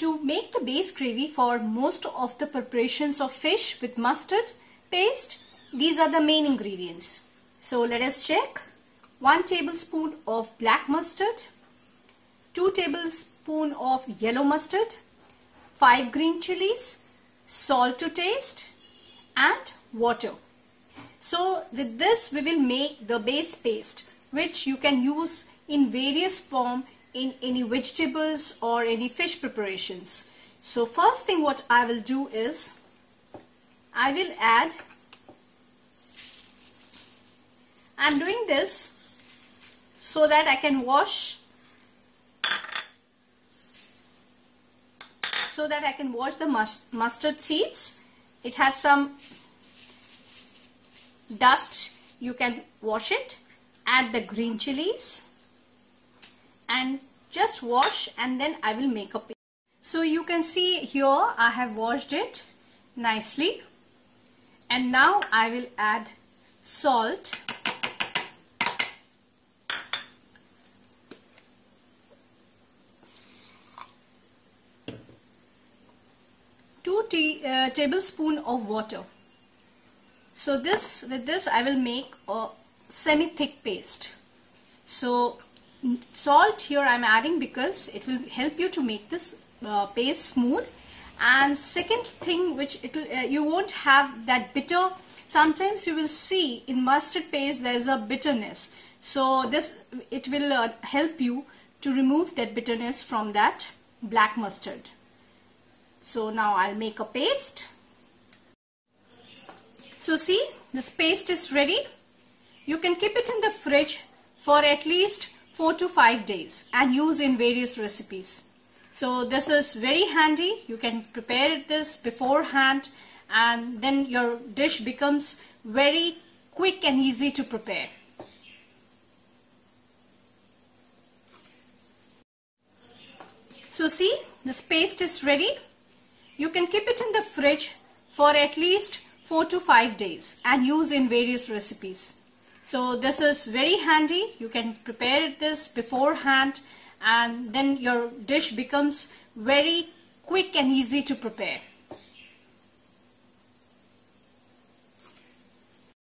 To make the base gravy for most of the preparations of fish with mustard paste, these are the main ingredients. So let us check. 1 tablespoon of black mustard, 2 tablespoon of yellow mustard, 5 green chilies, salt to taste and water. So with this we will make the base paste, which you can use in various form in any vegetables or any fish preparations. So first thing what I will do is I will add, I am doing this so that I can wash, so that I can wash the mustard seeds. It has some dust, you can wash it. Add the green chilies and just wash, and then I will make a paste. So you can see here I have washed it nicely, and now I will add salt. Tablespoon of water. So this, with this I will make a semi thick paste. So salt here I am adding because it will help you to make this paste smooth. And second thing, which it will, you won't have that bitter. Sometimes you will see in mustard paste there is a bitterness. So this, it will help you to remove that bitterness from that black mustard. So now I'll make a paste. So see, this paste is ready. You can keep it in the fridge for at least 4 to 5 days and use in various recipes. So this is very handy. You can prepare this beforehand and then your dish becomes very quick and easy to prepare. So see, this paste is ready. You can keep it in the fridge for at least 4 to 5 days and use in various recipes. So this is very handy. You can prepare this beforehand and then your dish becomes very quick and easy to prepare.